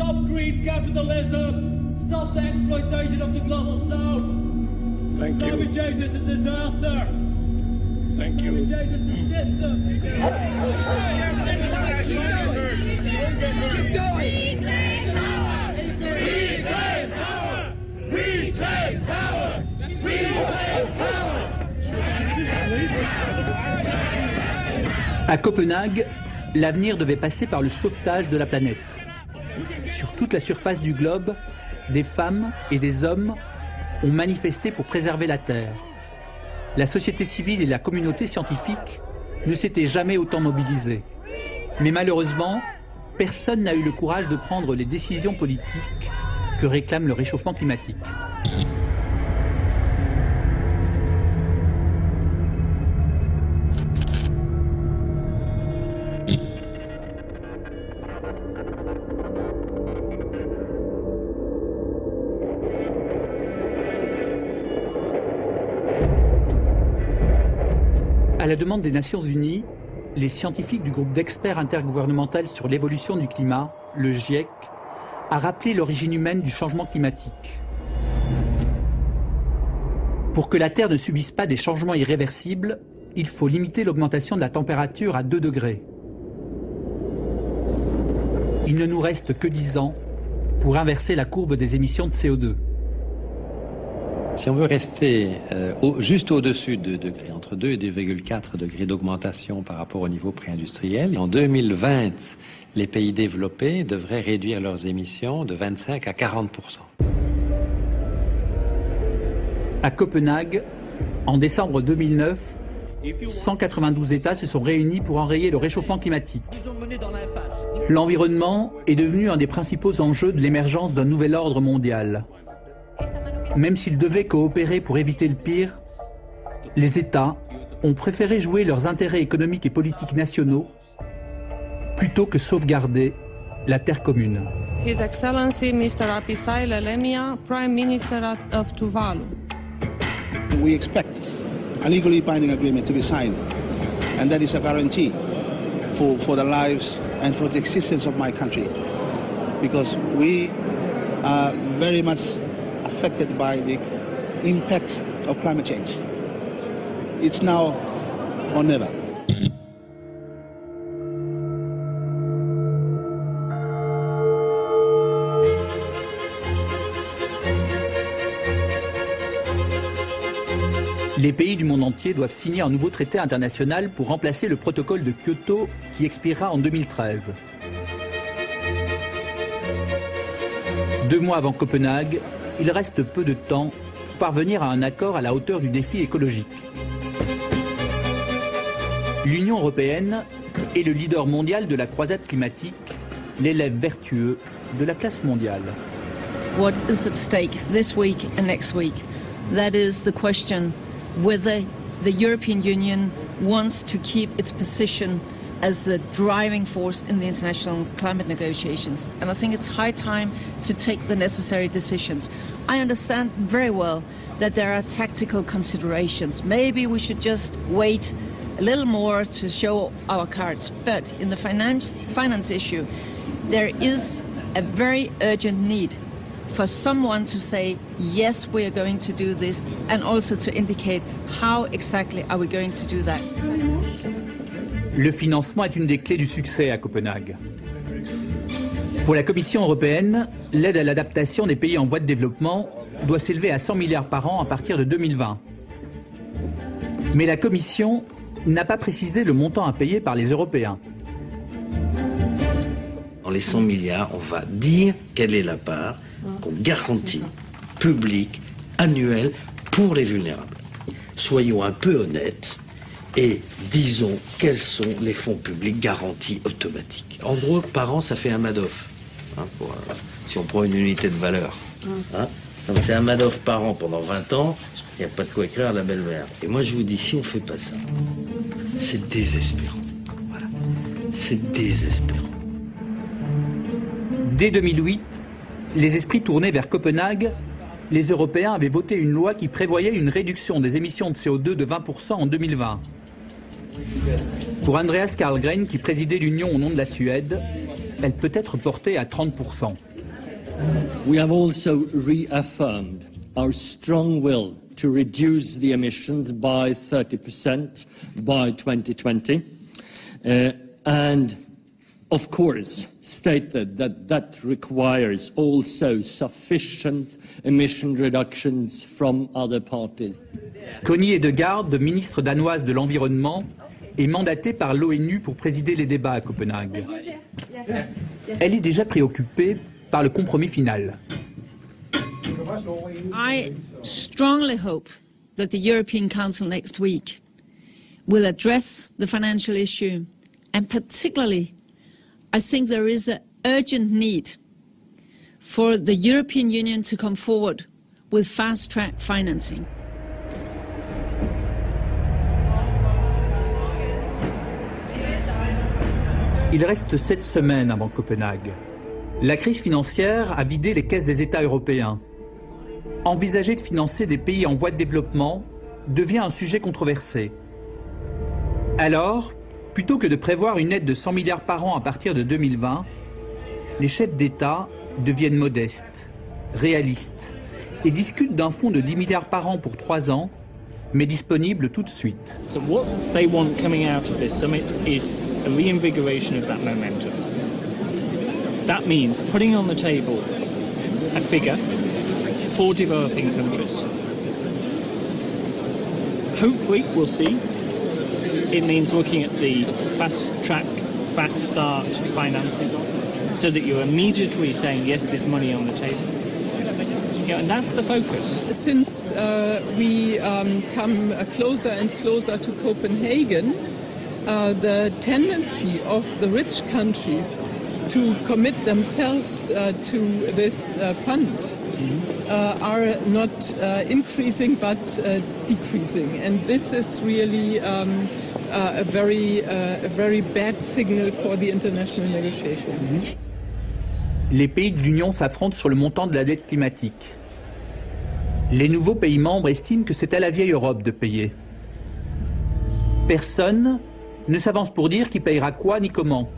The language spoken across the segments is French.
Stop green capitalism. Stop the exploitation of the global south. Thank you. Climate change is a disaster. Thank you. Climate change is a system. À Copenhague, l'avenir devait passer par le sauvetage de la planète. Sur toute la surface du globe, des femmes et des hommes ont manifesté pour préserver la Terre. La société civile et la communauté scientifique ne s'étaient jamais autant mobilisées. Mais malheureusement, personne n'a eu le courage de prendre les décisions politiques que réclame le réchauffement climatique. À la demande des Nations Unies, les scientifiques du groupe d'experts intergouvernemental sur l'évolution du climat, le GIEC, a rappelé l'origine humaine du changement climatique. Pour que la Terre ne subisse pas des changements irréversibles, il faut limiter l'augmentation de la température à 2 degrés. Il ne nous reste que 10 ans pour inverser la courbe des émissions de CO2. Si on veut rester juste au-dessus de 2 degrés, entre 2 et 2,4 degrés d'augmentation par rapport au niveau pré-industriel, en 2020, les pays développés devraient réduire leurs émissions de 25 à 40%. À Copenhague, en décembre 2009, 192 États se sont réunis pour enrayer le réchauffement climatique. L'environnement est devenu un des principaux enjeux de l'émergence d'un nouvel ordre mondial. Même s'ils devaient coopérer pour éviter le pire, les États ont préféré jouer leurs intérêts économiques et politiques nationaux plutôt que sauvegarder la terre commune. His Excellency Mr. Apisai Ielemia, Prime Minister of Tuvalu. We expect a legally binding agreement to be signed, and that is a guarantee for the lives and for the existence of my country, because we are very much affected by the impact of climate change. It's now or never. Les pays du monde entier doivent signer un nouveau traité international pour remplacer le protocole de Kyoto qui expirera en 2013. 2 mois avant Copenhague, il reste peu de temps pour parvenir à un accord à la hauteur du défi écologique. L'Union européenne est le leader mondial de la croisade climatique, l'élève vertueux de la classe mondiale. What is at stake this week and next week? That is the question whether the European Union wants to keep its position as the driving force in the international climate negotiations. And I think it's high time to take the necessary decisions. I understand very well that there are tactical considerations. Maybe we should just wait a little more to show our cards. But in the finance issue, there is a very urgent need for someone to say, yes, we are going to do this, and also to indicate how exactly are we going to do that. Le financement est une des clés du succès à Copenhague. Pour la Commission européenne, l'aide à l'adaptation des pays en voie de développement doit s'élever à 100 milliards par an à partir de 2020. Mais la Commission n'a pas précisé le montant à payer par les Européens. Dans les 100 milliards, on va dire quelle est la part qu'on garantit, publique, annuelle, pour les vulnérables. Soyons un peu honnêtes. Et disons quels sont les fonds publics garantis automatiques. En gros, par an, ça fait un Madoff, hein, si on prend une unité de valeur. Hein. Donc c'est un Madoff par an pendant 20 ans, il n'y a pas de quoi écrire à la belle-mère. Et moi, je vous dis, si on ne fait pas ça, c'est désespérant. Voilà. C'est désespérant. Dès 2008, les esprits tournés vers Copenhague, les Européens avaient voté une loi qui prévoyait une réduction des émissions de CO2 de 20% en 2020. Pour Andreas Carlgren, qui présidait l'Union au nom de la Suède, elle peut être portée à 30%. We have also reaffirmed our strong will to reduce the emissions by 30% by 2020 and, of course, stated that that requires also sufficient emission reductions from other parties. Connie Edegaard, ministre danoise de l'Environnement, est mandatée par l'ONU pour présider les débats à Copenhague. Elle est déjà préoccupée par le compromis final. I strongly hope that the European Council next week will address the financial issue, and particularly I think there is an urgent need for the European Union to come forward with fast-track financing. Il reste 7 semaines avant Copenhague. La crise financière a vidé les caisses des États européens. Envisager de financer des pays en voie de développement devient un sujet controversé. Alors, plutôt que de prévoir une aide de 100 milliards par an à partir de 2020, les chefs d'État deviennent modestes, réalistes, et discutent d'un fonds de 10 milliards par an pour 3 ans, mais disponible tout de suite. So what they want coming out of this summit is a reinvigoration of that momentum. That means putting on the table a figure for developing countries. Hopefully, we'll see. It means looking at the fast track, fast start financing, so that you're immediately saying, yes, there's money on the table. Yeah, and that's the focus. Since we come closer and closer to Copenhagen, the tendency of the rich countries to commit themselves to this fund are not increasing but decreasing, and this is really a very bad signal for the international negotiations. Les pays de l'Union s'affrontent sur le montant de la dette climatique. Les nouveaux pays membres estiment que c'est à la vieille Europe de payer. Personne ne s'avance pour dire qui payera quoi ni comment.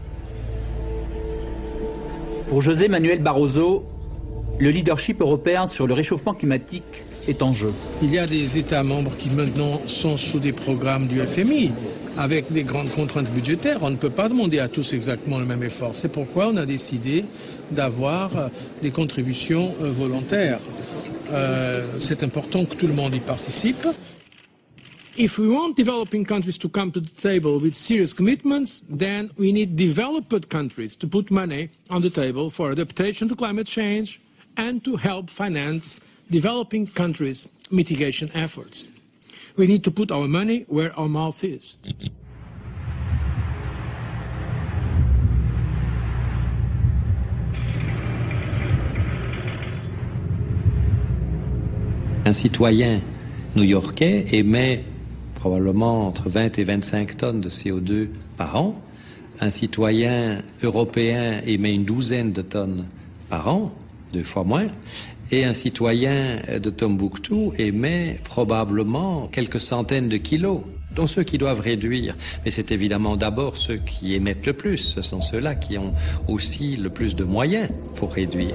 Pour José Manuel Barroso, le leadership européen sur le réchauffement climatique est en jeu. Il y a des États membres qui maintenant sont sous des programmes du FMI, avec des grandes contraintes budgétaires. On ne peut pas demander à tous exactement le même effort. C'est pourquoi on a décidé d'avoir des contributions volontaires. C'est important que tout le monde y participe. If we want developing countries to come to the table with serious commitments, then we need developed countries to put money on the table for adaptation to climate change and to help finance developing countries' mitigation efforts. We need to put our money where our mouth is. Un citoyen new-yorkais émet probablement entre 20 et 25 tonnes de CO2 par an. Un citoyen européen émet une douzaine de tonnes par an, 2 fois moins. Et un citoyen de Tombouctou émet probablement quelques centaines de kilos. Donc ceux qui doivent réduire, mais c'est évidemment d'abord ceux qui émettent le plus. Ce sont ceux-là qui ont aussi le plus de moyens pour réduire.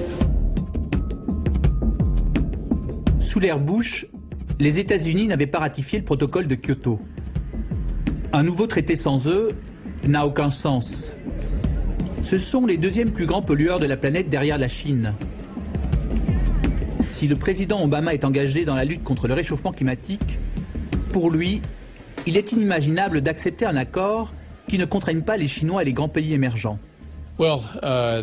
Sous l'ère Bush, les États-Unis n'avaient pas ratifié le protocole de Kyoto. Un nouveau traité sans eux n'a aucun sens. Ce sont les 2e plus grands pollueurs de la planète derrière la Chine. Si le président Obama est engagé dans la lutte contre le réchauffement climatique, pour lui, il est inimaginable d'accepter un accord qui ne contraigne pas les Chinois et les grands pays émergents. Well,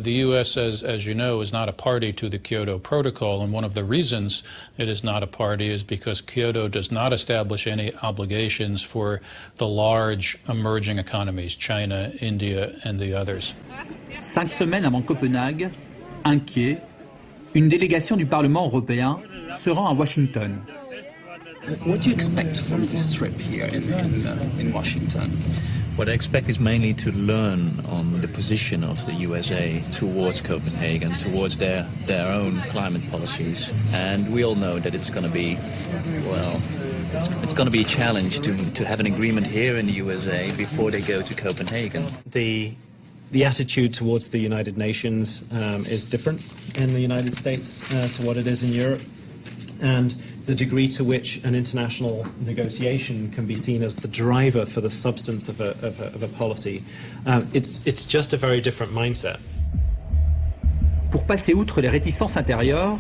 the U.S., as you know, is not a party to the Kyoto Protocol, and one of the reasons it is not a party is because Kyoto does not establish any obligations for the large emerging economies, China, India, and the others. 5 semaines avant Copenhague, inquiet, une délégation du Parlement européen se rend à Washington. What do you expect from this trip here in Washington? What I expect is mainly to learn on the position of the USA towards Copenhagen, towards their own climate policies. And we all know that it's going to be, well, it's going to be a challenge to have an agreement here in the USA before they go to Copenhagen. The The attitude towards the United Nations is different in the United States to what it is in Europe, and the degree to which an international negotiation can be seen as the driver for the substance of a policy, it's just a very different mindset. Pour passer outre les réticences intérieures,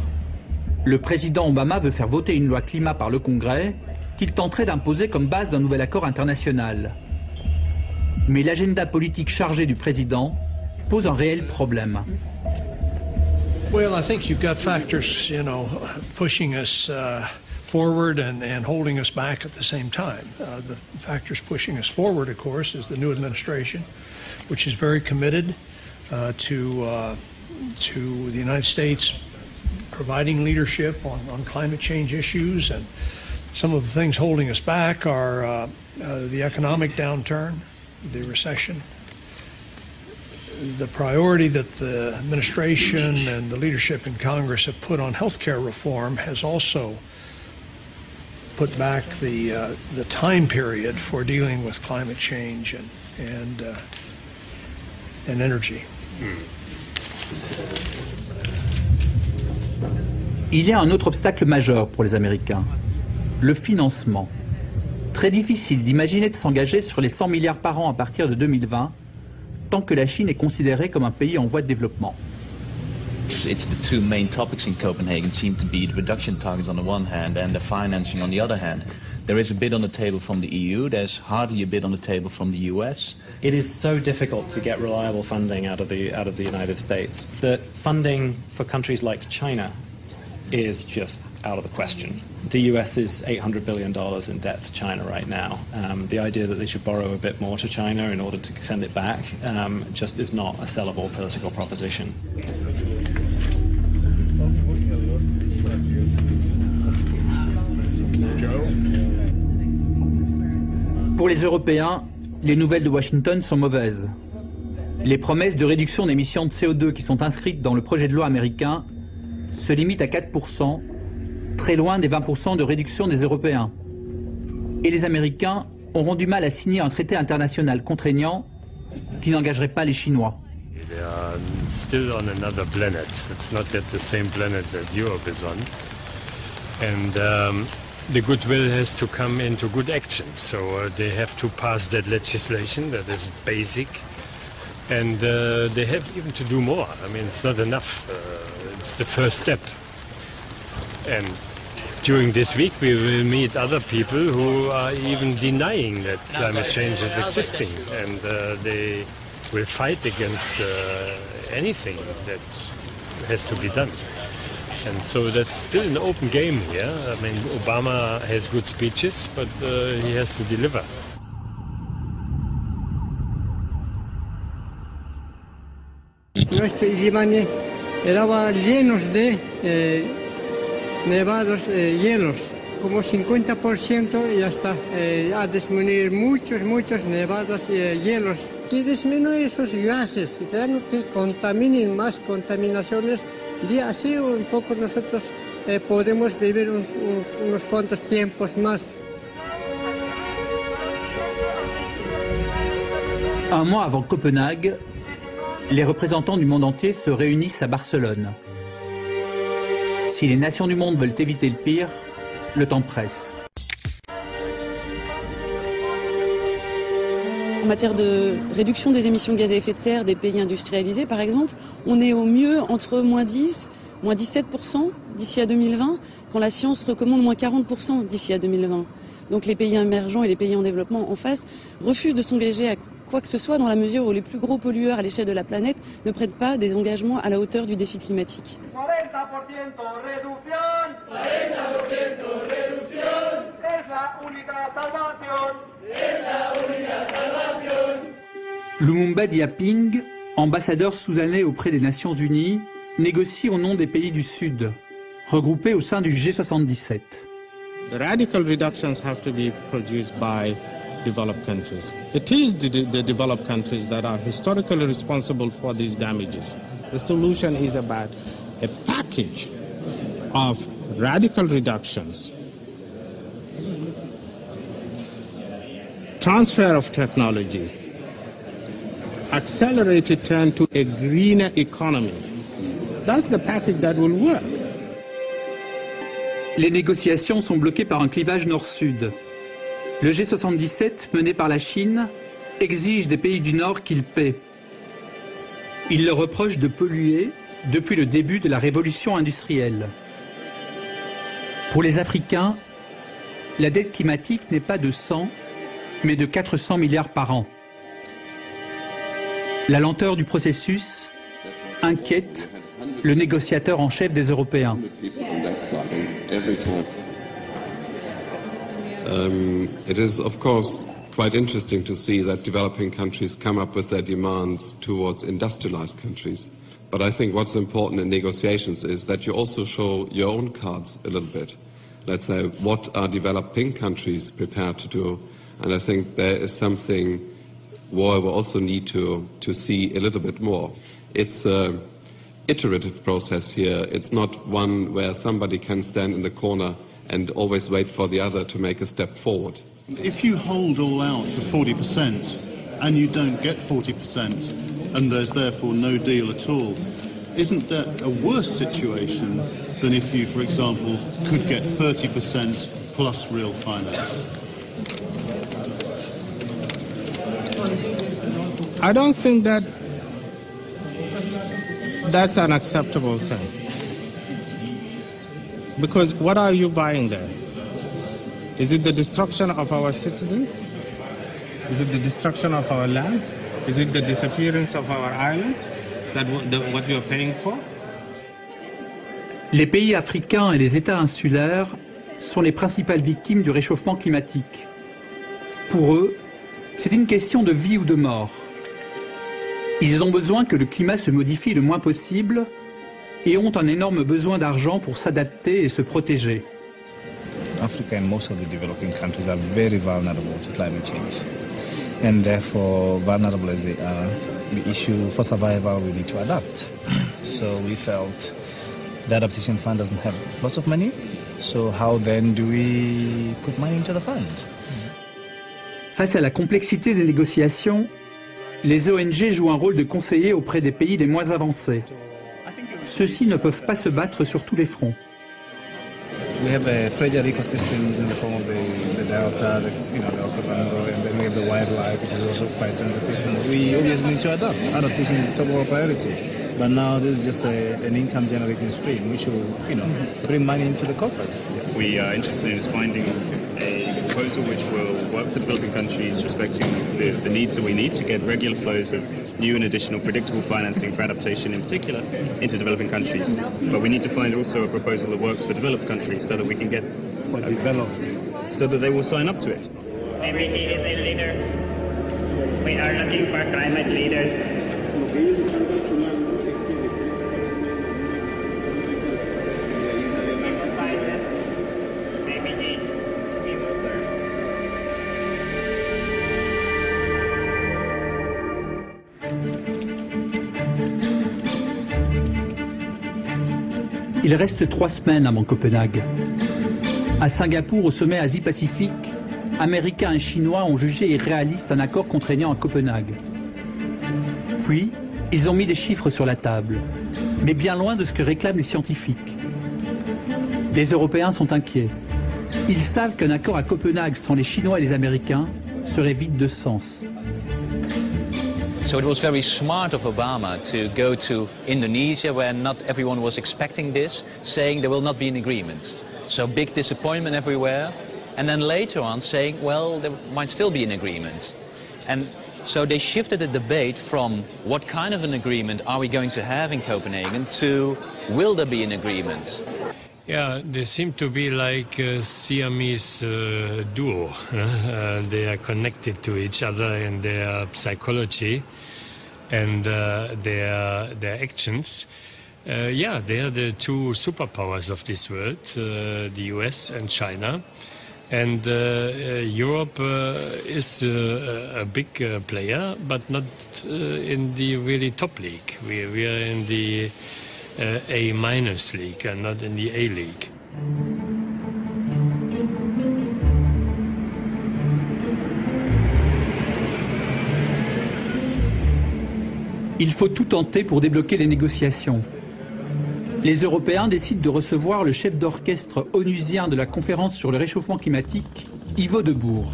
le président Obama veut faire voter une loi climat par le Congrès qu'il tenterait d'imposer comme base d'un nouvel accord international. Mais l'agenda politique chargé du président pose un réel problème. Well, I think you've got factors, you know, pushing us forward and holding us back at the same time. The factors pushing us forward, of course, is the new administration, which is very committed to the United States providing leadership on climate change issues, and some of the things holding us back are the economic downturn, the recession, the priority that the administration and the leadership in Congress have put on health care reform has also put back the time period for dealing with climate change and energy. Il y a un autre obstacle majeur pour les Américains, le financement. Très difficile d'imaginer de s'engager sur les 100 milliards par an à partir de 2020, tant que la Chine est considérée comme un pays en voie de développement. It's the two main topics in Copenhagen seem to be the reduction targets on the one hand and the financing on the other hand. There is a bid on the table from the EU, there's hardly a bid on the table from the US. It is so difficult to get reliable funding out of the United States that funding for countries like China is just out of the question. The US is $800 billion in debt to China right now. The idea that they should borrow a bit more to China in order to send it back just is not a sellable political proposition. Pour les Européens, les nouvelles de Washington sont mauvaises. Les promesses de réduction d'émissions de CO2 qui sont inscrites dans le projet de loi américain se limitent à 4%, très loin des 20% de réduction des Européens. Et les Américains auront du mal à signer un traité international contraignant qui n'engagerait pas les Chinois. They are still on another planet. It's not yet the same planet that Europe is on. And the goodwill has to come into good action. So they have to pass that legislation that is basic. And they have even to do more. I mean, it's not enough. It's the first step. And during this week we will meet other people who are even denying that climate change is existing, and they will fight against anything that has to be done. And so that's still an open game here. I mean, Obama has good speeches, but he has to deliver. Nuestro Yemeni estaba llenos de nevados, hielos, como 50% y hasta a disminuir muchos nevados y hielos. Que disminuye esos gases, que contaminen más contaminaciones, y así un poco nosotros podemos vivir unos cuantos tiempos más. Un mois avant Copenhague, les représentants du monde entier se réunissent à Barcelone. Si les nations du monde veulent éviter le pire, le temps presse. En matière de réduction des émissions de gaz à effet de serre des pays industrialisés, par exemple, on est au mieux entre moins 10, moins 17% d'ici à 2020, quand la science recommande moins 40% d'ici à 2020. Donc les pays émergents et les pays en développement en face refusent de s'engager à quoi que ce soit dans la mesure où les plus gros pollueurs à l'échelle de la planète ne prennent pas des engagements à la hauteur du défi climatique. 40% réduction, 40% réduction, es la única salvación, es la única salvación. Lumumba Diaping, ambassadeur soudanais auprès des Nations Unies, négocie au nom des pays du Sud, regroupés au sein du G77. The radical reductions have to be produced by developed countries. It is the developed countries that are historically responsible for these damages. The solution is about a package of radical reductions, transfer of technology, accelerated turn to a greener economy. That's the package that will work. Les négociations sont bloquées par un clivage nord-sud. Le G77, mené par la Chine, exige des pays du Nord qu'ils paient. Il leur reproche de polluer depuis le début de la révolution industrielle. Pour les Africains, la dette climatique n'est pas de 100, mais de 400 milliards par an. La lenteur du processus inquiète le négociateur en chef des Européens. It is, of course, quite interesting to see that developing countries come up with their demands towards industrialized countries. But I think what's important in negotiations is that you also show your own cards a little bit. Let's say, what are developing countries prepared to do? And I think there is something where we also need to see a little bit more. It's an iterative process here. It's not one where somebody can stand in the corner and always wait for the other to make a step forward. If you hold all out for 40% and you don't get 40% and there's therefore no deal at all, isn't that a worse situation than if you, for example, could get 30% plus real finance? I don't think that's an acceptable thing. Because what are you buying there? Is it the destruction of our citizens? Is it the destruction of our lands? Is it the disappearance of our islands? That what you are paying for? Les pays africains et les États insulaires sont les principales victimes du réchauffement climatique. Pour eux, c'est une question de vie ou de mort. Ils ont besoin que le climat se modifie le moins possible et ont un énorme besoin d'argent pour s'adapter et se protéger. Africa and most of the developing countries are very vulnerable to climate change. And therefore, vulnerable as they are, the issue for survival, we need to adapt. So we felt the adaptation fund doesn't have lots of money. So how then do we put money into the fund? Face à la complexité des négociations, les ONG jouent un rôle de conseiller auprès des pays les moins avancés. Ceux-ci ne peuvent pas se battre sur tous les fronts. We have fragile ecosystems in the form of the delta, the Okavango, and then we have the wildlife, which is also quite sensitive. We always need to adapt. Adaptation is top of our priority. But now this is just an income-generating stream, which will, bring money into the coffers. Yeah. We are interested in finding a proposal which will work for developing countries, respecting the needs that we need to get regular flows of new and additional predictable financing for adaptation in particular into developing countries. But we need to find also a proposal that works for developed countries so that we can get developed, so that they will sign up to it. Everybody is a leader. We are looking for climate leaders. Il reste 3 semaines avant Copenhague. À Singapour, au sommet Asie-Pacifique, Américains et Chinois ont jugé irréaliste un accord contraignant à Copenhague. Puis, ils ont mis des chiffres sur la table, mais bien loin de ce que réclament les scientifiques. Les Européens sont inquiets. Ils savent qu'un accord à Copenhague sans les Chinois et les Américains serait vide de sens. So it was very smart of Obama to go to Indonesia, where not everyone was expecting this, saying there will not be an agreement. So big disappointment everywhere. And then later on saying, well, there might still be an agreement. And so they shifted the debate from what kind of an agreement are we going to have in Copenhagen to will there be an agreement? Yeah, they seem to be like a Siamese duo. They are connected to each other in their psychology and their actions. Yeah, they are the two superpowers of this world, the US and China. And Europe is a big player, but not in the really top league. We are in the A- league and not in the A league. Il faut tout tenter pour débloquer les négociations. Les Européens décident de recevoir le chef d'orchestre onusien de la conférence sur le réchauffement climatique, Ivo Debourg.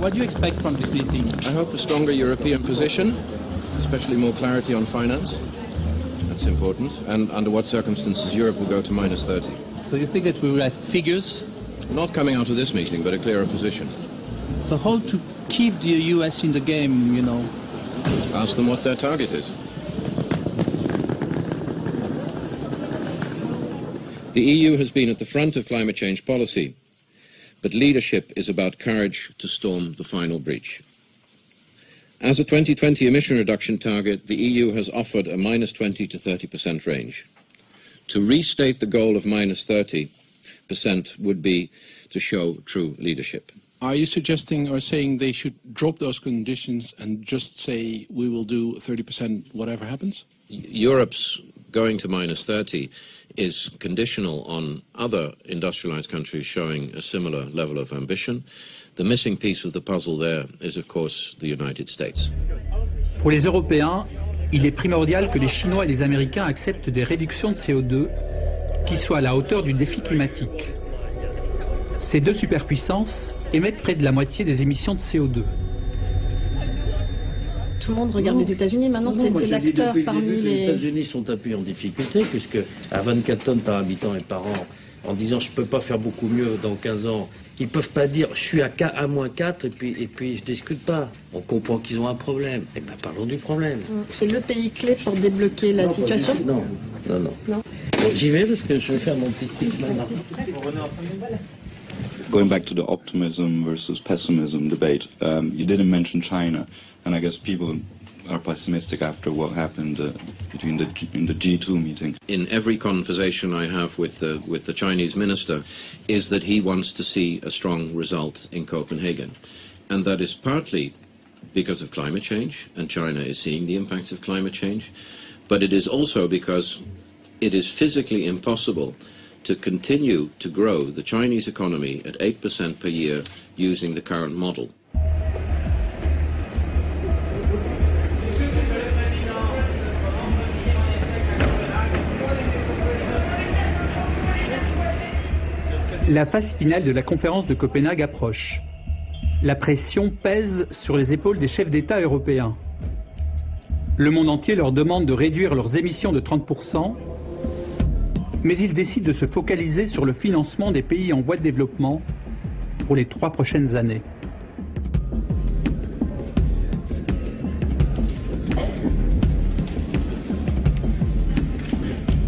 What do you expect from this meeting? I hope a stronger European position, especially more clarity on finance. That's important. And under what circumstances Europe will go to -30. So you think that we will have figures? Not coming out of this meeting, but a clearer position. So how to keep the US in the game, you know? Ask them what their target is. The EU has been at the front of climate change policy. But leadership is about courage to storm the final breach. As a 2020 emission reduction target, the EU has offered a -20 to 30% range. To restate the goal of -30% would be to show true leadership. Are you suggesting or saying they should drop those conditions and just say we will do 30% whatever happens? Europe's going to -30 is conditional on other industrialized countries showing a similar level of ambition. The missing piece of the puzzle there is, of course, the United States. Pour les Européens, il est primordial que les Chinois et les Américains acceptent des réductions de CO2 qui soient à la hauteur du défi climatique. Ces deux superpuissances émettent près de la moitié des émissions de CO2. Tout le monde regarde les États-Unis. Maintenant, c'est l'acteur parmi les États-Unis sont un pays en difficulté, puisque à 24 tonnes par habitant et par an, en disant je peux pas faire beaucoup mieux dans 15 ans, ils peuvent pas dire je suis à -4 et puis je discute pas. On comprend qu'ils ont un problème. Eh ben parlons du problème. C'est le pays clé pour débloquer la situation. Non. J'y vais parce que je vais faire mon petit speech maintenant. Going back to the optimism versus pessimism debate, you didn't mention China, and I guess people are pessimistic after what happened in the G2 meeting. In every conversation I have with the Chinese minister is that he wants to see a strong result in Copenhagen, and that is partly because of climate change, and China is seeing the impacts of climate change, but it is also because it is physically impossible to continue to grow the Chinese economy at 8% per year using the current model. La phase finale de la conférence de Copenhague approche. La pression pèse sur les épaules des chefs d'État européens. Le monde entier leur demande de réduire leurs émissions de 30%, mais ils décident de se focaliser sur le financement des pays en voie de développement pour les 3 prochaines années.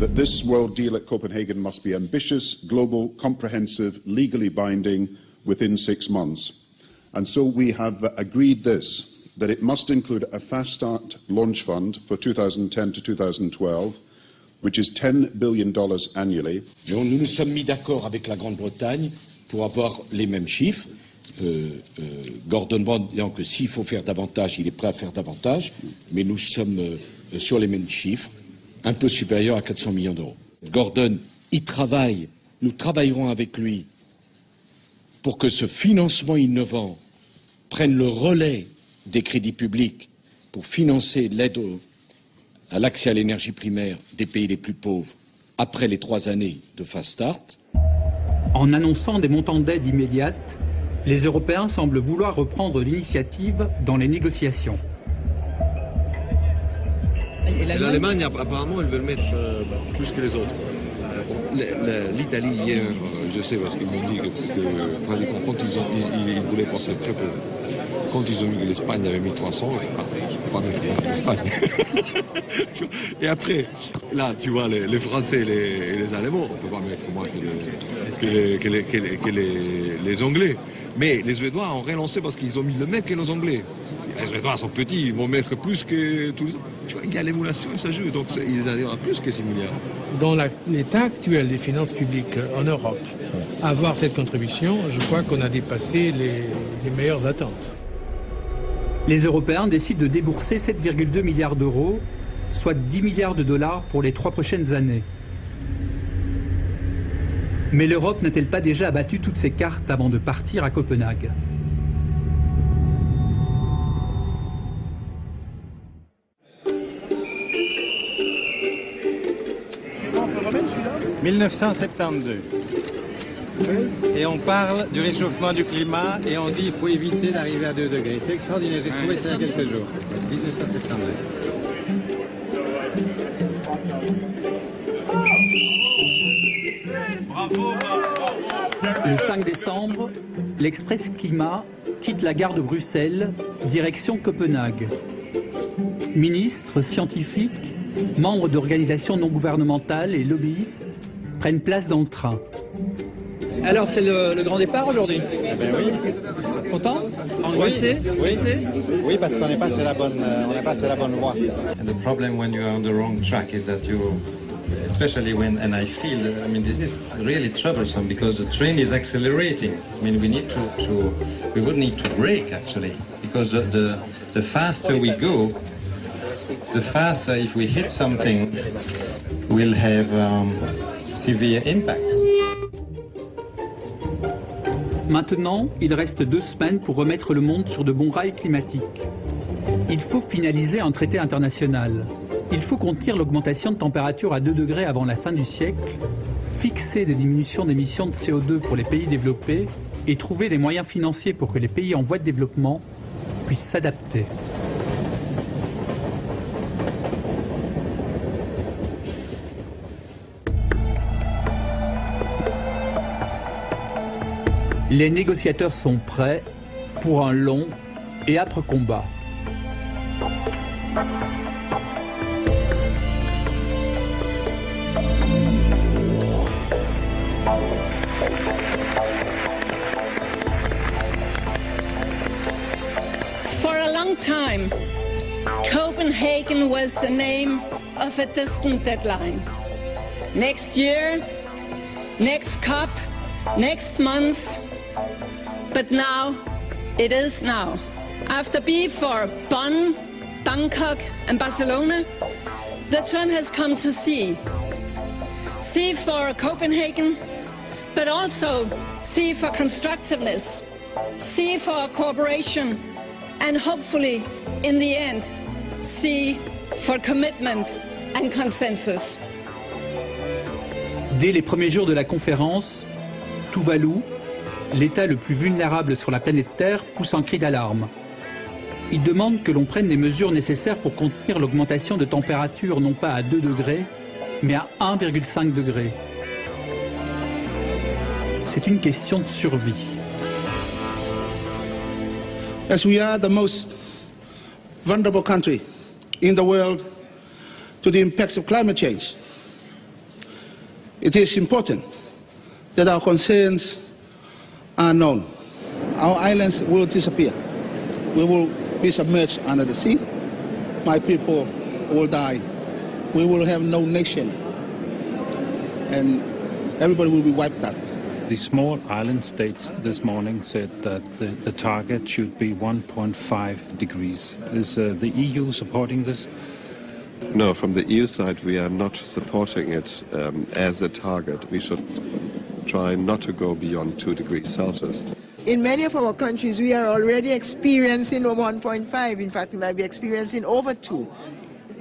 That this world deal at Copenhagen must be ambitious, global, comprehensive, legally binding within 6 months. And so we have agreed this, that it must include a fast start launch fund for 2010 to 2012. Which is $10 billion annually. Nous nous sommes mis d'accord avec la Grande-Bretagne pour avoir les mêmes chiffres. Gordon Brown disant que s'il faut faire davantage, il est prêt à faire davantage, mais nous sommes sur les mêmes chiffres, un peu supérieurs à 400 millions d'euros. Gordon y travaille, nous travaillerons avec lui pour que ce financement innovant prenne le relais des crédits publics pour financer l'aide à l'accès à l'énergie primaire des pays les plus pauvres après les 3 années de Fast Start. En annonçant des montants d'aide immédiate, les Européens semblent vouloir reprendre l'initiative dans les négociations. Et l'Allemagne, apparemment, elle veut le mettre plus que les autres. L'Italie, hier, je sais parce qu'ils m'ont dit que quand ils voulaient porter très peu. Quand ils ont vu que l'Espagne avait mis 300, on va mettre l'Espagne. Et après, là, tu vois, les Français et les Allemands, on ne peut pas mettre moins que les Anglais. Mais les Suédois ont relancé parce qu'ils ont mis le même que les Anglais. Les Suédois sont petits, ils vont mettre plus que tous. Tu vois, il y a l'émulation, ça joue, donc ils arrivent à plus que 6 milliards. Dans l'état actuel des finances publiques en Europe, avoir cette contribution, je crois qu'on a dépassé les meilleures attentes. Les Européens décident de débourser 7,2 milliards d'euros, soit $10 milliards pour les 3 prochaines années. Mais l'Europe n'a-t-elle pas déjà abattu toutes ses cartes avant de partir à Copenhague ? 1972. Et on parle du réchauffement du climat et on dit qu'il faut éviter d'arriver à 2 degrés. C'est extraordinaire, j'ai trouvé ça il y a quelques jours. 1972. Bravo, bravo. Le 5 décembre, l'Express Climat quitte la gare de Bruxelles, direction Copenhague. Ministres, scientifiques, membres d'organisations non gouvernementales et lobbyistes prennent place dans le train. Alors c'est le grand départ aujourd'hui. Ben oui. Content? Angoissé? Stressé? Oui, parce qu'on n'est pas sur la bonne, on n'est pas sur la bonne voie. And the problem when you are on the wrong track is that you, especially when, and I feel, I mean, this is really troublesome because the train is accelerating. I mean, we need to we would need to brake actually because the faster we go, the faster if we hit something, we'll have severe impacts. Maintenant, il reste 2 semaines pour remettre le monde sur de bons rails climatiques. Il faut finaliser un traité international. Il faut contenir l'augmentation de température à 2 degrés avant la fin du siècle, fixer des diminutions d'émissions de CO2 pour les pays développés et trouver des moyens financiers pour que les pays en voie de développement puissent s'adapter. Les négociateurs sont prêts pour un long et âpre combat. For a long time, Copenhagen was the name of a distant deadline. Next year, next COP, next month. But now, it is now. After B for Bonn, Bangkok and Barcelona, the turn has come to C. C for Copenhagen, but also C for constructiveness, C for cooperation, and hopefully, in the end, C for commitment and consensus. Dès les premiers jours de la conférence, Tuvalu, l'État le plus vulnérable sur la planète Terre, pousse un cri d'alarme. Il demande que l'on prenne les mesures nécessaires pour contenir l'augmentation de température non pas à 2 degrés, mais à 1,5 degré. C'est une question de survie. As we are the most vulnerable country in the world to the impacts of climate change, it is important that our concerns are known. Our islands will disappear. We will be submerged under the sea. My people will die. We will have no nation. And everybody will be wiped out. The small island states this morning said that the target should be 1.5 degrees. Is the EU supporting this? No, from the EU side we are not supporting it as a target. We should try not to go beyond 2 degrees Celsius. In many of our countries, we are already experiencing 1.5. In fact, we might be experiencing over 2.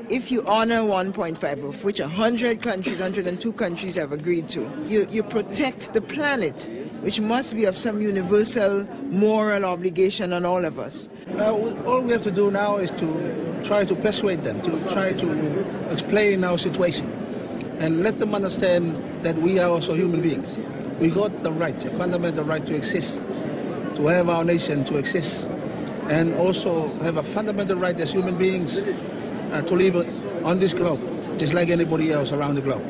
If you honor 1.5, of which 100 countries, 102 countries have agreed to, you protect the planet, which must be of some universal moral obligation on all of us. All we have to do now is to try to persuade them, to try to explain our situation, and let them understand that we are also human beings. We got the right, a fundamental right to exist, to have our nation to exist, and also have a fundamental right as human beings to live on this globe, just like anybody else around the globe.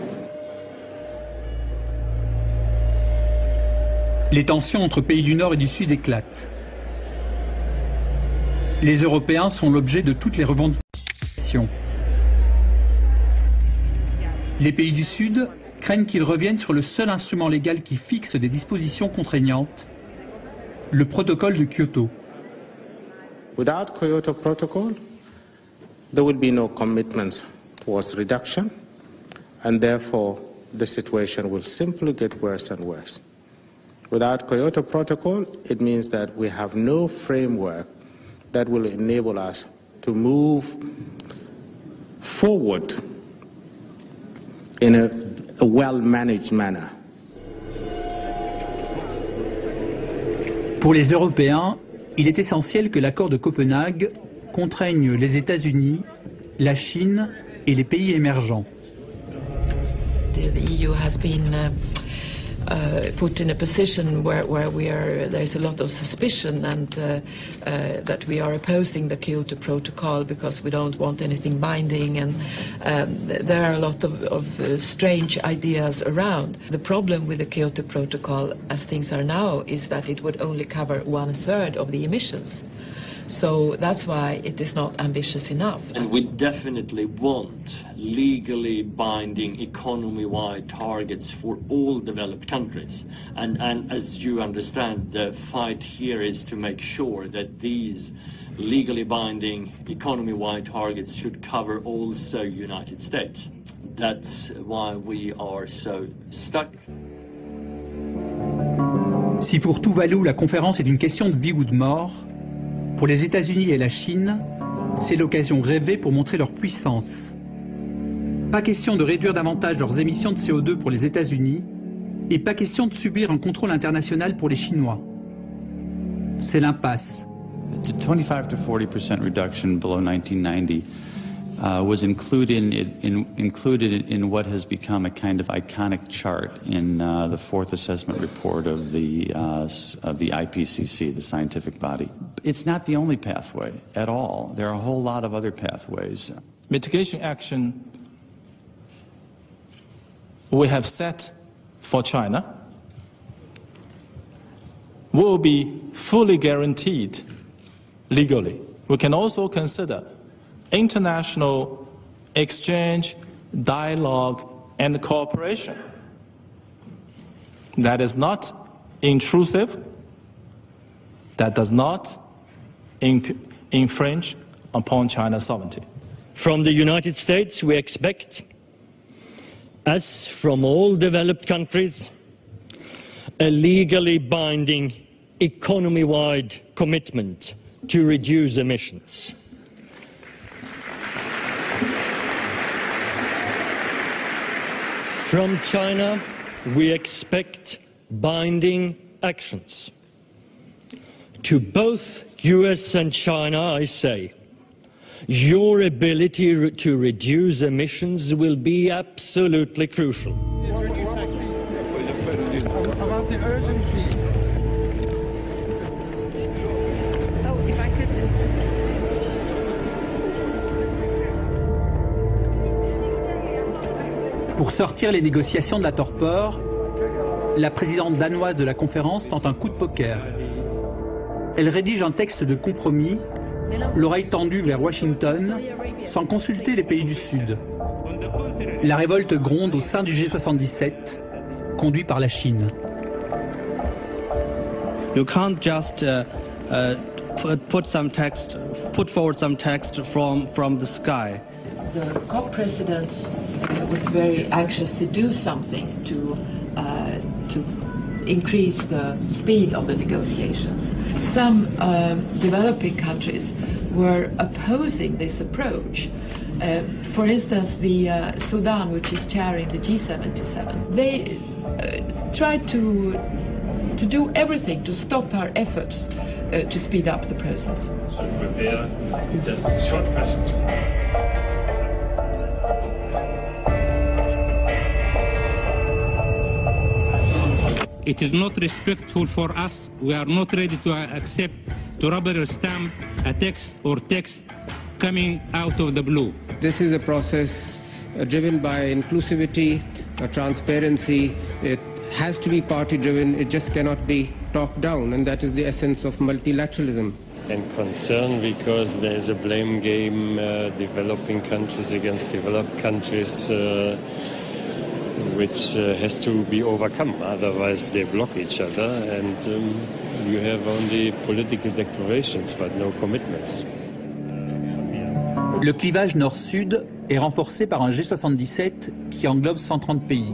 Les tensions entre pays du Nord et du Sud éclatent. Les Européens sont l'objet de toutes les revendications. Les pays du Sud craignent qu'ils reviennent sur le seul instrument légal qui fixe des dispositions contraignantes, le protocole de Kyoto. Without Kyoto protocol, there will be no commitments towards reduction, and therefore the situation will simply get worse and worse. Without Kyoto protocol, it means that we have no framework that will enable us to move forward in a a well-managed manner. Pour les Européens, il est essentiel que l'accord de Copenhague contraigne les États-Unis, la Chine et les pays émergents. The EU has been put in a position where we are, there's a lot of suspicion and that we are opposing the Kyoto Protocol because we don't want anything binding, and there are a lot of strange ideas around. The problem with the Kyoto Protocol as things are now is that it would only cover 1/3 of the emissions. So that's why it is not ambitious enough. And we definitely want legally binding economy-wide targets for all developed countries. And as you understand, the fight here is to make sure that these legally binding economy-wide targets should cover also United States. That's why we are so stuck. Si pour Tuvalu la conférence est une question de vie ou de mort, pour les États-Unis et la Chine, c'est l'occasion rêvée pour montrer leur puissance. Pas question de réduire davantage leurs émissions de CO2 pour les États-Unis et pas question de subir un contrôle international pour les Chinois. C'est l'impasse. 25 to 40% reduction below 1990 was included in what has become a kind of iconic chart in the fourth assessment report of the IPCC, the scientific body. It's not the only pathway at all. There are a whole lot of other pathways. Mitigation action we have set for China will be fully guaranteed legally. We can also consider international exchange, dialogue, and cooperation that is not intrusive, that does not infringe upon China's sovereignty. From the United States, we expect, as from all developed countries, a legally binding economy-wide commitment to reduce emissions. From China, we expect binding actions. To both US and China, I say, your ability to reduce emissions will be absolutely crucial. About the urgency. Oh, if I could. Pour sortir les négociations de la torpeur, la présidente danoise de la conférence tente un coup de poker. Elle rédige un texte de compromis, l'oreille tendue vers Washington, sans consulter les pays du Sud. La révolte gronde au sein du G77, conduit par la Chine. You can't just put forward some text from the sky. The COP president was very anxious to do something to increase the speed of the negotiations. Some developing countries were opposing this approach. For instance, the Sudan, which is chairing the G77, they tried to do everything to stop our efforts to speed up the process. Short questions. It is not respectful for us. We are not ready to accept to rubber stamp a text coming out of the blue. This is a process driven by inclusivity, transparency. It has to be party-driven. It just cannot be top-down, and that is the essence of multilateralism. And concern because there is a blame game, developing countries against developed countries, which has to be overcome, otherwise they block each other, and you have only political declarations but no commitments. Le clivage nord-sud est renforcé par un G77 qui englobe 130 pays.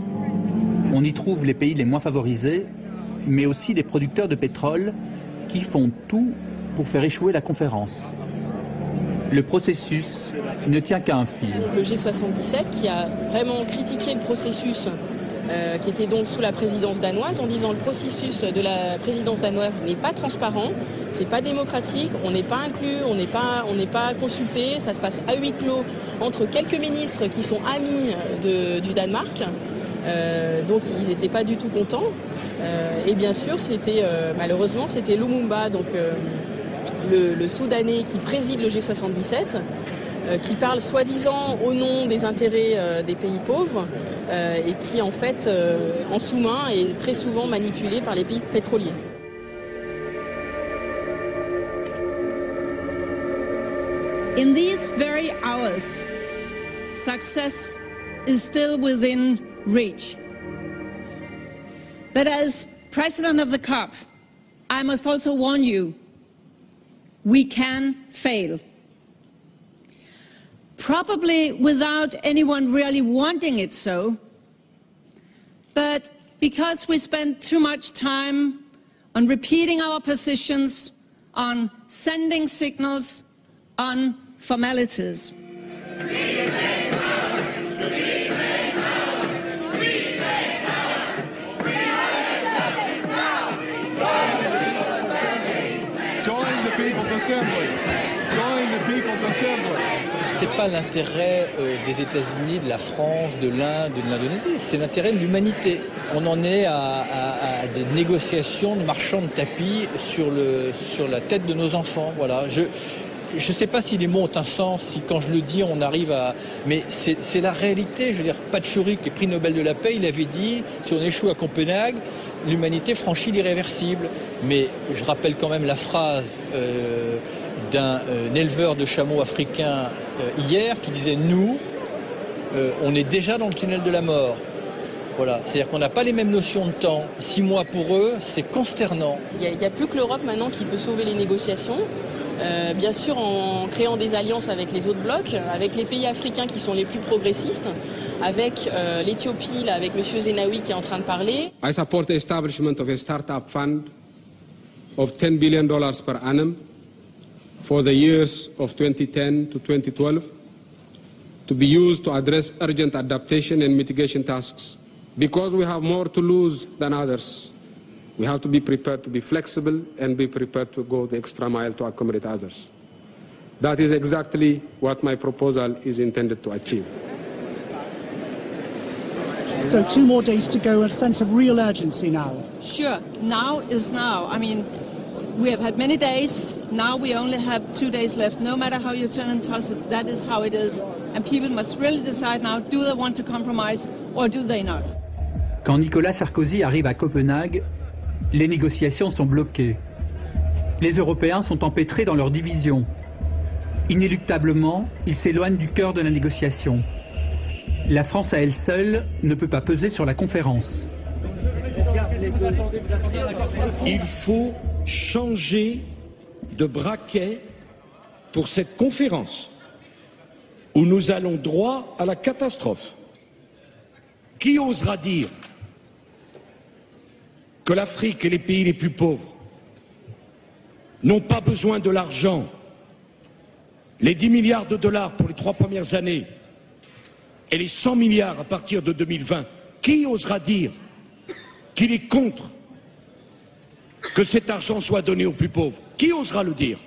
On y trouve les pays les moins favorisés, mais aussi les producteurs de pétrole qui font tout pour faire échouer la conférence. Le processus ne tient qu'à un fil. Le G77 qui a vraiment critiqué le processus qui était donc sous la présidence danoise, en disant le processus de la présidence danoise n'est pas transparent, c'est pas démocratique, on n'est pas inclus, on n'est pas consulté, ça se passe à huis clos entre quelques ministres qui sont amis du Danemark. Donc ils n'étaient pas du tout contents. Et bien sûr, malheureusement, c'était Lumumba, donc le Soudanais qui préside le G77, qui parle soi-disant au nom des intérêts des pays pauvres et qui, en fait, en sous-main, est très souvent manipulé par les pays pétroliers. In these very hours, success is still within reach. But as president of the COP, I must also warn you, we can fail. Probably without anyone really wanting it so, but because we spend too much time on repeating our positions, on sending signals, on formalities. C'est pas l'intérêt des États-Unis, de la France, de l'Inde, de l'Indonésie, c'est l'intérêt de l'humanité. On en est à des négociations de marchands de tapis sur la tête de nos enfants. Voilà. Je ne sais pas si les mots ont un sens, si quand je le dis, on arrive à... Mais c'est la réalité. Je veux dire, Pachauri, qui est prix Nobel de la paix, il avait dit, si on échoue à Copenhague, l'humanité franchit l'irréversible. Mais je rappelle quand même la phrase d'un éleveur de chameaux africain hier, qui disait « Nous, on est déjà dans le tunnel de la mort ». Voilà. C'est-à-dire qu'on n'a pas les mêmes notions de temps. 6 mois pour eux, c'est consternant. Il n'y a plus que l'Europe maintenant qui peut sauver les négociations. Bien sûr, en créant des alliances avec les autres blocs, avec les pays africains qui sont les plus progressistes, avec l'Éthiopie, avec M. Zenawi qui est en train de parler. I support the establishment of a startup fund of $10 billion per annum for the years of 2010 to 2012 to be used to address urgent adaptation and mitigation tasks because we have more to lose than others. We have to be prepared to be flexible and be prepared to go the extra mile to accommodate others. That is exactly what my proposal is intended to achieve. So 2 more days to go, a sense of real urgency now. Sure, now is now. I mean, we have had many days, now we only have 2 days left. No matter how you turn and toss it, that is how it is. And people must really decide now, do they want to compromise or do they not? Quand Nicolas Sarkozy arrive à Copenhague, les négociations sont bloquées. Les Européens sont empêtrés dans leur division. Inéluctablement, ils s'éloignent du cœur de la négociation. La France à elle seule ne peut pas peser sur la conférence. Il faut changer de braquet pour cette conférence où nous allons droit à la catastrophe. Qui osera dire que l'Afrique et les pays les plus pauvres n'ont pas besoin de l'argent, les 10 milliards de dollars pour les 3 premières années et les 100 milliards à partir de 2020, qui osera dire qu'il est contre que cet argent soit donné aux plus pauvres? Qui osera le dire?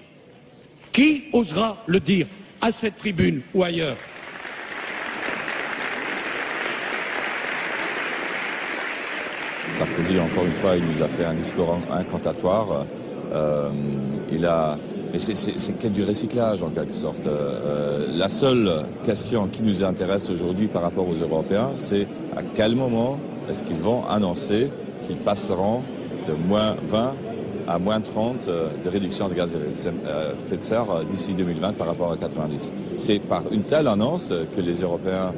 Qui osera le dire à cette tribune ou ailleurs? Sarkozy, encore une fois, il nous a fait un discours incantatoire. Mais c'est qu'à du recyclage, en quelque sorte. La seule question qui nous intéresse aujourd'hui par rapport aux Européens, c'est à quel moment est-ce qu'ils vont annoncer qu'ils passeront de moins 20 à moins 30 de réduction de gaz à effet de serre d'ici 2020 par rapport à 90. C'est par une telle annonce que les Européens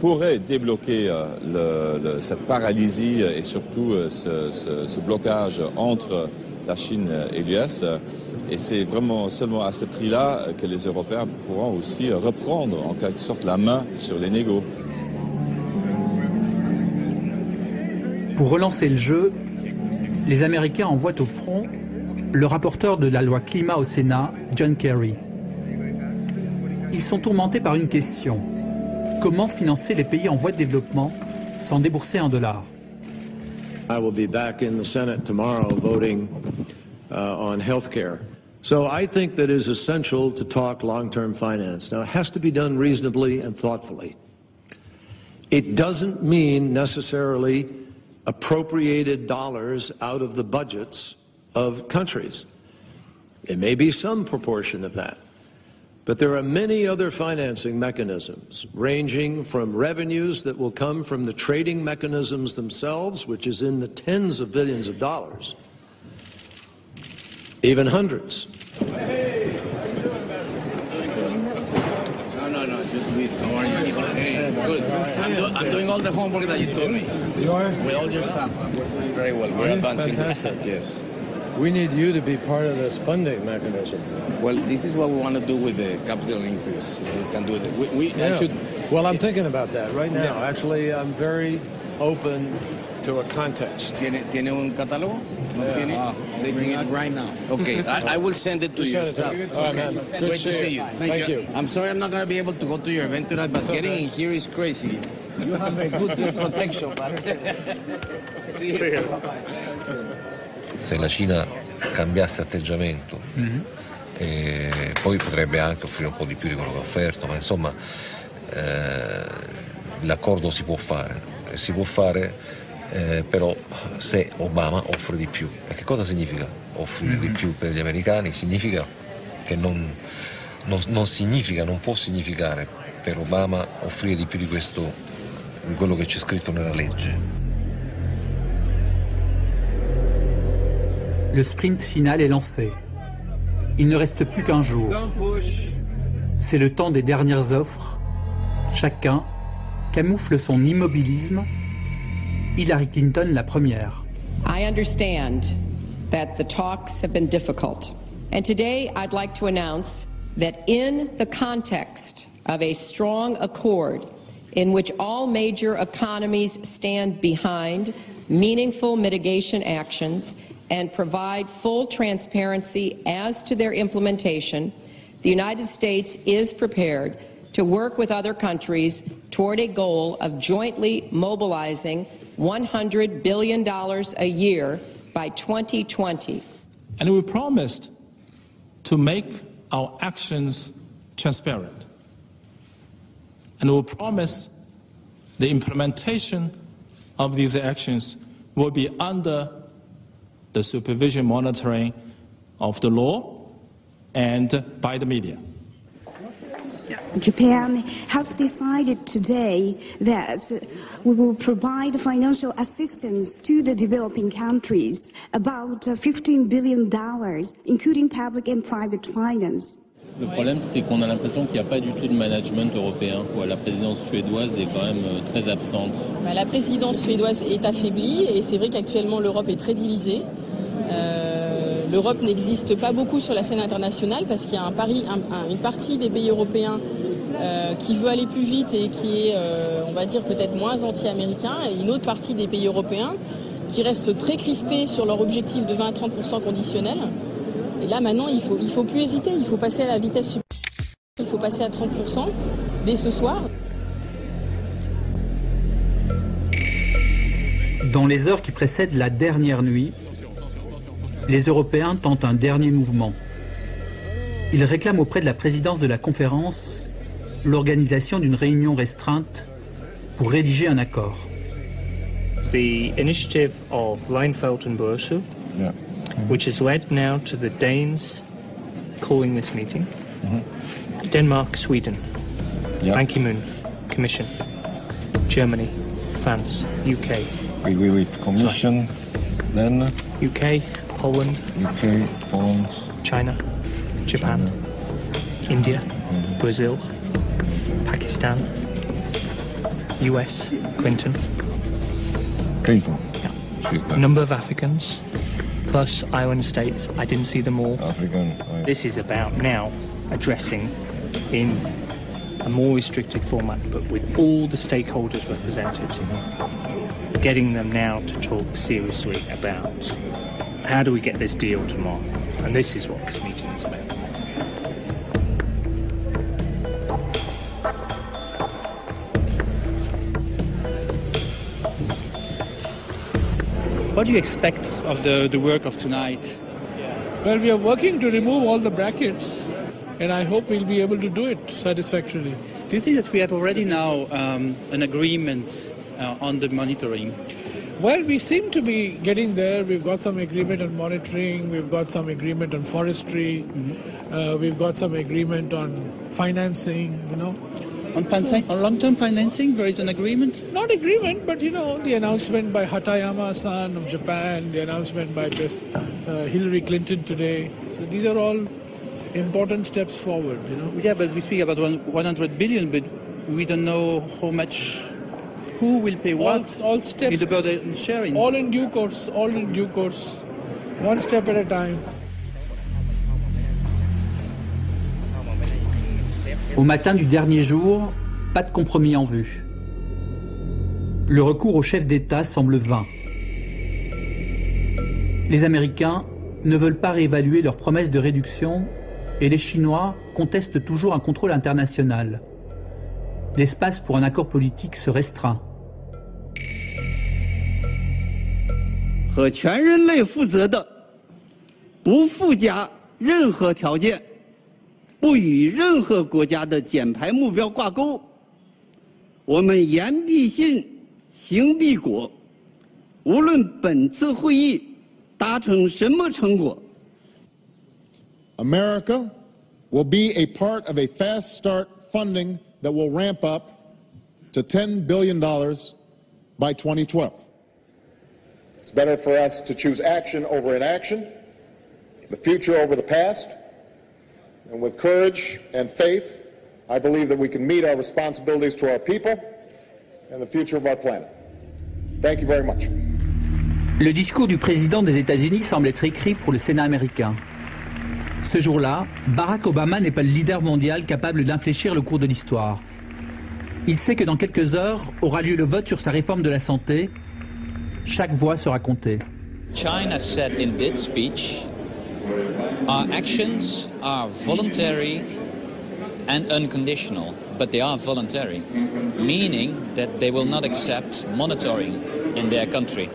pourrait débloquer cette paralysie et surtout ce blocage entre la Chine et l'US. Et c'est vraiment seulement à ce prix-là que les Européens pourront aussi reprendre en quelque sorte la main sur les négos. Pour relancer le jeu, les Américains envoient au front le rapporteur de la loi climat au Sénat, John Kerry. Ils sont tourmentés par une question. Comment financer les pays en voie de développement sans débourser un dollar. I will be back in the Senate tomorrow voting on health care. So I think that it is essential to talk long-term finance. Now, it has to be done reasonably and thoughtfully. It doesn't mean necessarily appropriated dollars out of the budgets of countries. It may be some proportion of that. But there are many other financing mechanisms, ranging from revenues that will come from the trading mechanisms themselves, which is in the tens of billions of dollars, even hundreds. Hey, how you doing, Ambassador? No, just this. How are you? Hey, good. I'm doing all the homework that you told me. With all your stuff. We're doing very well. We're advancing. Fantastic. Yes. We need you to be part of this funding mechanism. Well, this is what we want to do with the capital increase. We can do it. Well, I'm thinking about that right now. Yeah. Actually, I'm very open to a context. ¿Tiene un catálogo? No tiene. Taking it right now. Okay, I will send it to you. Great to see you. Thank you. I'm sorry I'm not going to be able to go to your event tonight, but getting in here is crazy. You have a good protection, but see you. Bye-bye. Se la Cina cambiasse atteggiamento, e poi potrebbe anche offrire un po' di più di quello che ha offerto, ma insomma l'accordo si può fare però se Obama offre di più. E che cosa significa offrire di più per gli americani? Significa che non può significare per Obama offrire di più di questo, di quello che c'è scritto nella legge. Le sprint final est lancé. Il ne reste plus qu'un jour. C'est le temps des dernières offres. Chacun camoufle son immobilisme. Hillary Clinton la première. I understand that the talks have been difficult. And today I'd like to announce that in the context of a strong accord in which all major economies stand behind meaningful mitigation actions and provide full transparency as to their implementation, the United States is prepared to work with other countries toward a goal of jointly mobilizing $100 billion a year by 2020. And we promised to make our actions transparent. And we promised the implementation of these actions will be under the supervision monitoring of the law and by the media. Japan has decided today that we will provide financial assistance to the developing countries, about $15 billion, including public and private finance. Le problème, c'est qu'on a l'impression qu'il n'y a pas du tout de management européen. La présidence suédoise est quand même très absente. La présidence suédoise est affaiblie et c'est vrai qu'actuellement l'Europe est très divisée. L'Europe n'existe pas beaucoup sur la scène internationale parce qu'il y a une partie des pays européens qui veut aller plus vite et qui est, on va dire, peut-être moins anti-américain, et une autre partie des pays européens qui restent très crispés sur leur objectif de 20 à 30% conditionnel. Et là, maintenant, il faut plus hésiter. Il faut passer à la vitesse supérieure. Il faut passer à 30% dès ce soir. Dans les heures qui précèdent la dernière nuit, les Européens tentent un dernier mouvement. Ils réclament auprès de la présidence de la conférence l'organisation d'une réunion restreinte pour rédiger un accord. The initiative of Reinfeldt and Borussou. Yeah. Which has led now to the Danes calling this meeting. Denmark, Sweden, Ban Ki-moon Commission, Germany, France, UK. We wait Commission, then UK, Poland, China, Japan, India, Brazil, Pakistan, US, Clinton. Yeah. Number of Africans. Plus island states, I didn't see them all. African, right. This is about now addressing in a more restricted format, but with all the stakeholders represented, getting them now to talk seriously about how do we get this deal tomorrow? And this is what this meeting is about. What do you expect of the work of tonight? Well, we are working to remove all the brackets, and I hope we'll be able to do it satisfactorily. Do you think that we have already now an agreement on the monitoring? Well, we seem to be getting there. We've got some agreement on monitoring, we've got some agreement on forestry, we've got some agreement on financing, you know. On long-term financing, there is an agreement? Not agreement, but, you know, the announcement by Hatayama-san of Japan, the announcement by Hillary Clinton today. So these are all important steps forward, you know. Yeah, but we speak about 100 billion, but we don't know how much, who will pay what. All steps, in the burden sharing. All in due course, all in due course, one step at a time. Au matin du dernier jour, pas de compromis en vue. Le recours au chef d'État semble vain. Les Américains ne veulent pas réévaluer leurs promesses de réduction et les Chinois contestent toujours un contrôle international. L'espace pour un accord politique se restreint. America will be a part of a fast start funding that will ramp up to $10 billion by 2012. It's better for us to choose action over inaction, the future over the past. And with courage and faith, I believe that we can meet our responsibilities to our people and the future of our planet. Thank you very much. Le discours du président des États-Unis semble être écrit pour le Sénat américain. Ce jour-là, Barack Obama n'est pas le leader mondial capable d'infléchir le cours de l'histoire. Il sait que dans quelques heures aura lieu le vote sur sa réforme de la santé. Chaque voix sera comptée. China said in its speech, our actions are voluntary and unconditional, but they are voluntary, meaning that they will not accept monitoring in their country.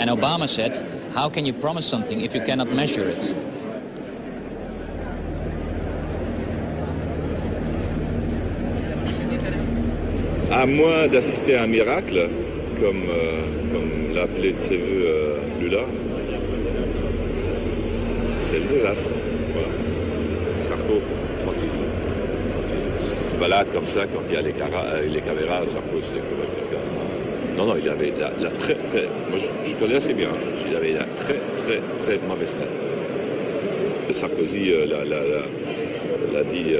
And Obama said, how can you promise something if you cannot measure it? À moins d'assister à un miracle, comme l'appelait de ses voeux Lula, c'est le désastre, voilà. Parce que Sarko, quand il se balade comme ça, quand il y a les caméras, Sarko, c'est complètement... Non, il avait la très, très... Moi, je connais assez bien, hein. Il avait la très, très, très mauvaise tête. Sarkozy l'a dit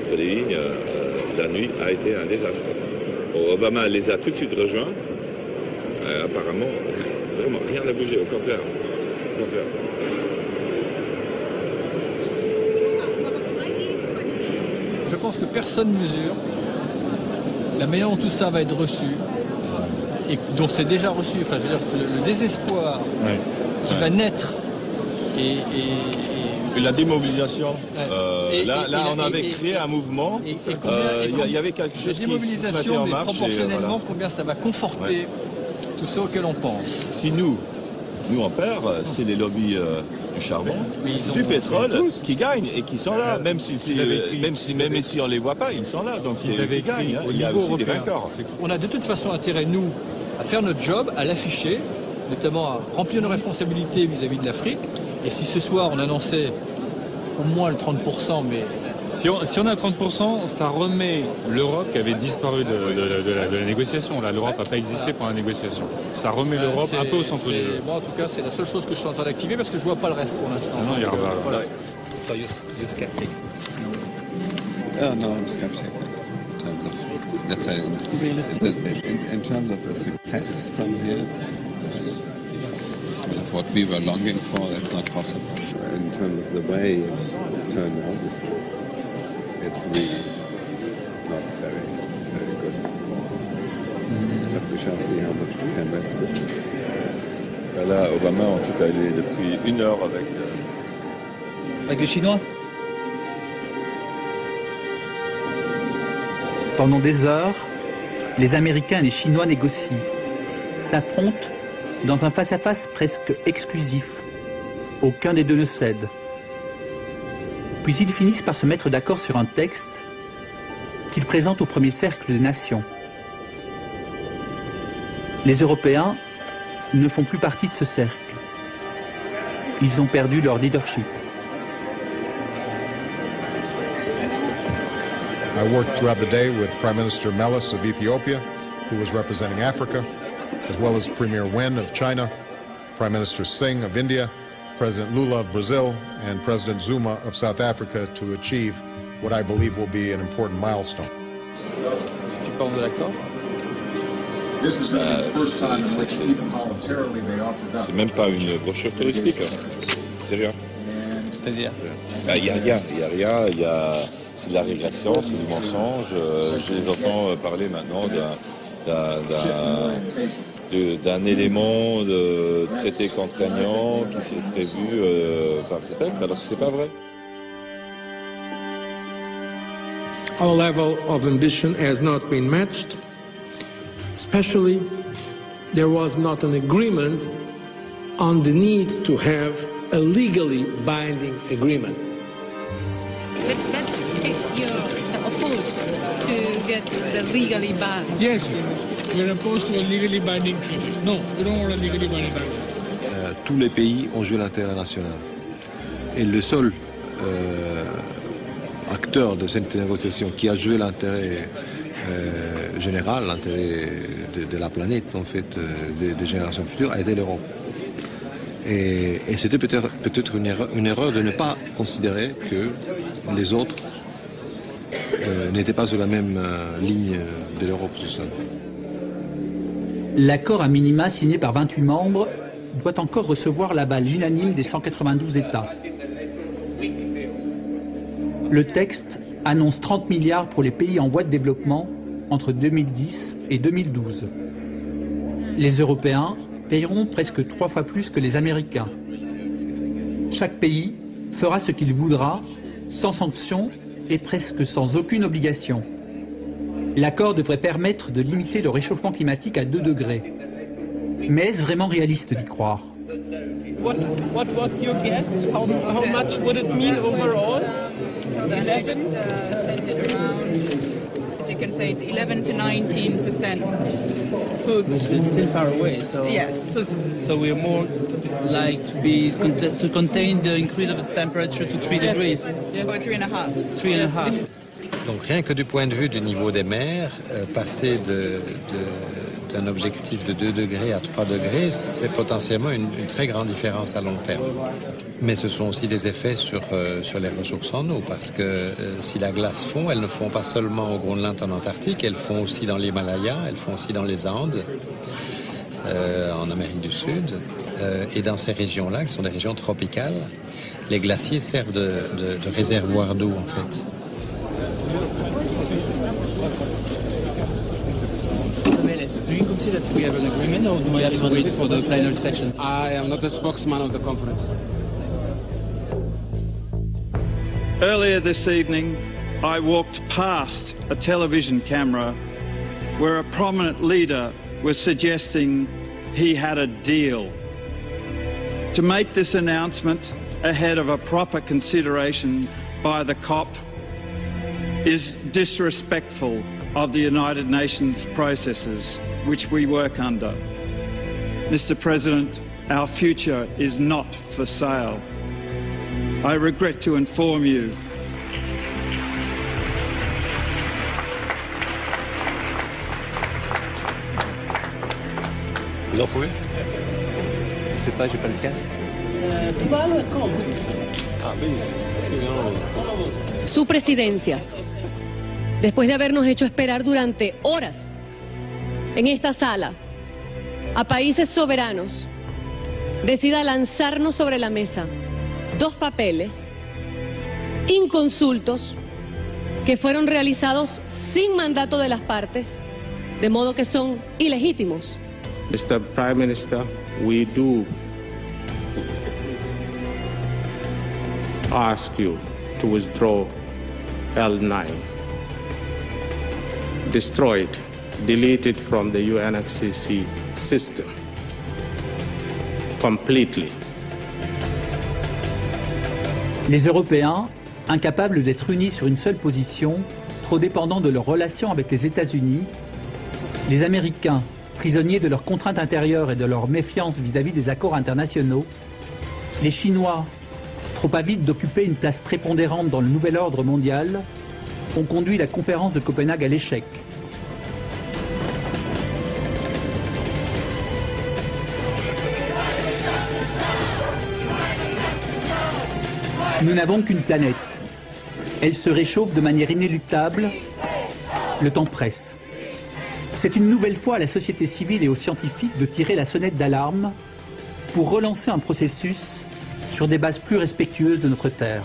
entre les lignes, la nuit a été un désastre. Obama les a tout de suite rejoints. Apparemment, vraiment, rien n'a bougé, au contraire. Au contraire. Je pense que personne ne mesure la manière dont tout ça va être reçu et dont c'est déjà reçu. Enfin, je veux dire, le désespoir qui va naître et la démobilisation. On avait créé un mouvement. Il y avait quelque chose qui se mettait en marche. Proportionnellement, combien ça va conforter tout ce auquel on pense. Si nous on perd, c'est les lobbies du charbon, du pétrole, qui gagnent et qui sont là, même si on ne les voit pas, ils sont là, donc c'est eux qui gagnent, il y a aussi des vainqueurs. On a de toute façon intérêt, nous, à faire notre job, à l'afficher, notamment à remplir nos responsabilités vis-à-vis de l'Afrique, et si ce soir on annonçait au moins le 30%, mais... Si on a 30%, ça remet l'Europe qui avait disparu de la négociation. Là, l'Europe n'a pas existé pour la négociation. Ça remet l'Europe un peu au centre du jeu. Moi, en tout cas, c'est la seule chose que je suis en train d'activer parce que je ne vois pas le reste pour l'instant. Non, il y a voilà. So you're skeptic? No, I'm skeptic. In terms of a success from here, what we were longing for, that's not possible. In terms of the way it's turned out, it's really not very good. But we shall see how much we can rescue. Là, Obama, en tout cas, il est depuis une heure avec les Chinois. Pendant des heures, les Américains et les Chinois négocient, s'affrontent dans un face-à-face presque exclusif. Aucun des deux ne cède. Puis ils finissent par se mettre d'accord sur un texte qu'ils présentent au premier cercle des nations. Les Européens ne font plus partie de ce cercle. Ils ont perdu leur leadership. I worked throughout the day with Prime Minister Meles of Ethiopia, who was representing Africa, as well as Premier Wen of China, Prime Minister Singh of India, President Lula of Brazil, and President Zuma of South Africa to achieve what I believe will be an important milestone. Tu parles de l'accord? C'est même pas une brochure touristique. C'est rien. C'est-à-dire? Il y a rien. C'est de la régression, c'est du mensonge. Je les entends parler maintenant d'un élément de traité contraignant qui s'est prévu par ces textes, alors que ce n'est pas vrai. Our level of ambition has not been matched. Especially, there was not an agreement on the need to have a legally binding agreement. But that's if you're opposed to get the legally bound. Yes, you're opposed to a legally binding treaty. No, you don't want a legally binding treaty. Tous les pays ont joué l'intérêt national. Et le seul acteur de cette négociation qui a joué l'intérêt général, l'intérêt de la planète, en fait, des générations futures, a été l'Europe. Et c'était peut-être une erreur de ne pas considérer que les autres n'étaient pas sur la même ligne de l'Europe, tout ça. L'accord à minima signé par 28 membres doit encore recevoir l'aval unanime des 192 États. Le texte annonce 30 milliards pour les pays en voie de développement entre 2010 et 2012. Les Européens paieront presque 3 fois plus que les Américains. Chaque pays fera ce qu'il voudra, sans sanction et presque sans aucune obligation. L'accord devrait permettre de limiter le réchauffement climatique à 2 degrés. Mais est-ce vraiment réaliste d'y croire? What was your guess? How much would it mean overall? 11? As you can say, it's 11% to 19%. So it's still far away. So yes. So we're more like to contain the increase of the temperature to 3 degrees. Yes. Or 3.5. 3.5. Donc rien que du point de vue du niveau des mers, passer d'un objectif de 2 degrés à 3 degrés, c'est potentiellement une très grande différence à long terme. Mais ce sont aussi des effets sur les ressources en eau, parce que si la glace fond, elles ne font pas seulement au Groenland, en Antarctique, elles font aussi dans l'Himalaya, elles font aussi dans les Andes, en Amérique du Sud. Et dans ces régions-là, qui sont des régions tropicales, les glaciers servent de réservoirs d'eau, en fait. Do you consider that we have an agreement, or do we have to wait for the plenary session? I am not the spokesman of the conference. Earlier this evening, I walked past a television camera where a prominent leader was suggesting he had a deal. To make this announcement ahead of a proper consideration by the COP is disrespectful of the United Nations processes which we work under. Mr. President, our future is not for sale. I regret to inform you Vous en pouvez? Je sais pas, j'ai pas le casque. Su presidencia, después de habernos hecho esperar durante horas en esta sala a países soberanos, decida lanzarnos sobre la mesa 2 papeles inconsultos que fueron realizados sin mandato de las partes, de modo que son ilegítimos. Mr. Prime Minister, we do ask you to withdraw L9. Destroyed, deleted from the UNFCCC system. completely. Les Européens, incapables d'être unis sur une seule position, trop dépendants de leurs relations avec les États-Unis, les Américains, prisonniers de leurs contraintes intérieures et de leur méfiance vis-à-vis des accords internationaux, les Chinois, trop avides d'occuper une place prépondérante dans le nouvel ordre mondial, ont conduit la conférence de Copenhague à l'échec. Nous n'avons qu'une planète. Elle se réchauffe de manière inéluctable. Le temps presse. C'est une nouvelle fois à la société civile et aux scientifiques de tirer la sonnette d'alarme pour relancer un processus sur des bases plus respectueuses de notre Terre.